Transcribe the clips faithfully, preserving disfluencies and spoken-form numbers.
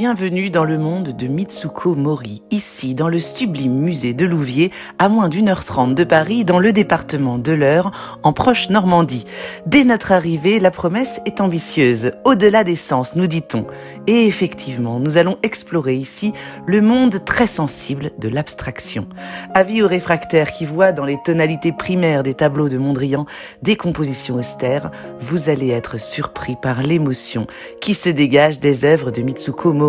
Bienvenue dans le monde de Mitsouko Mori, ici dans le sublime musée de Louviers, à moins d'une heure trente de Paris, dans le département de l'Eure, en proche Normandie. Dès notre arrivée, la promesse est ambitieuse, au-delà des sens, nous dit-on. Et effectivement, nous allons explorer ici le monde très sensible de l'abstraction. Avis aux réfractaires qui voient dans les tonalités primaires des tableaux de Mondrian des compositions austères, vous allez être surpris par l'émotion qui se dégage des œuvres de Mitsouko Mori.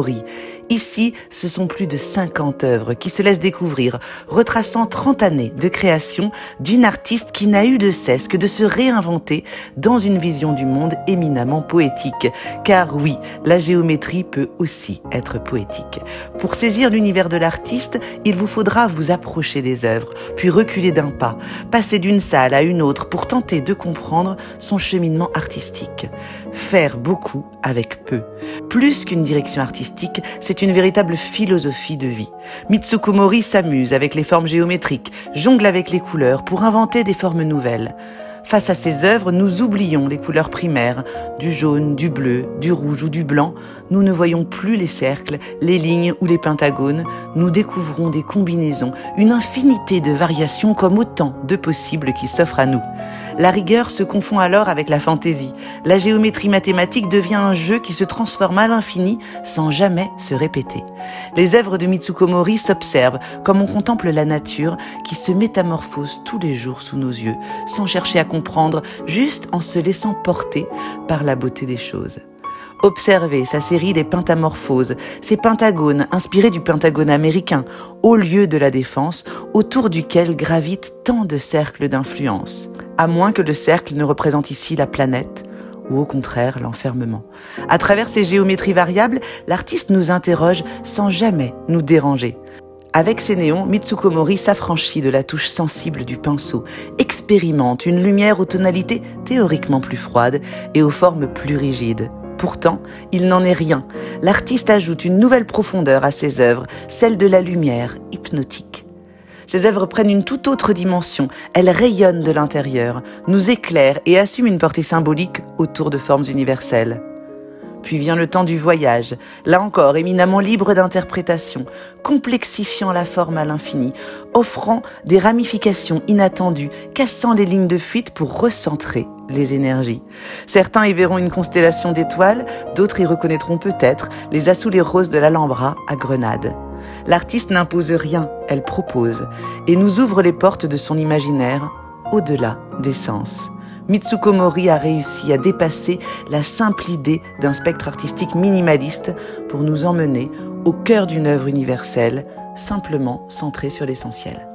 Ici, ce sont plus de cinquante œuvres qui se laissent découvrir, retraçant trente années de création d'une artiste qui n'a eu de cesse que de se réinventer dans une vision du monde éminemment poétique. Car oui, la géométrie peut aussi être poétique. Pour saisir l'univers de l'artiste, il vous faudra vous approcher des œuvres, puis reculer d'un pas, passer d'une salle à une autre pour tenter de comprendre son cheminement artistique. Faire beaucoup avec peu. Plus qu'une direction artistique, c'est une véritable philosophie de vie. Mitsouko Mori s'amuse avec les formes géométriques, jongle avec les couleurs pour inventer des formes nouvelles. Face à ses œuvres, nous oublions les couleurs primaires, du jaune, du bleu, du rouge ou du blanc. Nous ne voyons plus les cercles, les lignes ou les pentagones. Nous découvrons des combinaisons, une infinité de variations comme autant de possibles qui s'offrent à nous. La rigueur se confond alors avec la fantaisie. La géométrie mathématique devient un jeu qui se transforme à l'infini sans jamais se répéter. Les œuvres de Mitsouko Mori s'observent comme on contemple la nature qui se métamorphose tous les jours sous nos yeux, sans chercher à comprendre, juste en se laissant porter par la beauté des choses. Observez sa série des pentamorphoses, ces pentagones inspirés du pentagone américain, au lieu de la défense, autour duquel gravitent tant de cercles d'influence. À moins que le cercle ne représente ici la planète, ou au contraire l'enfermement. À travers ces géométries variables, l'artiste nous interroge sans jamais nous déranger. Avec ses néons, Mitsouko Mori s'affranchit de la touche sensible du pinceau, expérimente une lumière aux tonalités théoriquement plus froides et aux formes plus rigides. Pourtant, il n'en est rien. L'artiste ajoute une nouvelle profondeur à ses œuvres, celle de la lumière hypnotique. Ses œuvres prennent une toute autre dimension, elles rayonnent de l'intérieur, nous éclairent et assument une portée symbolique autour de formes universelles. Puis vient le temps du voyage, là encore éminemment libre d'interprétation, complexifiant la forme à l'infini, offrant des ramifications inattendues, cassant les lignes de fuite pour recentrer les énergies. Certains y verront une constellation d'étoiles, d'autres y reconnaîtront peut-être les assauts les roses de l'Alhambra à Grenade. L'artiste n'impose rien, elle propose, et nous ouvre les portes de son imaginaire au-delà des sens. Mitsouko Mori a réussi à dépasser la simple idée d'un spectre artistique minimaliste pour nous emmener au cœur d'une œuvre universelle, simplement centrée sur l'essentiel.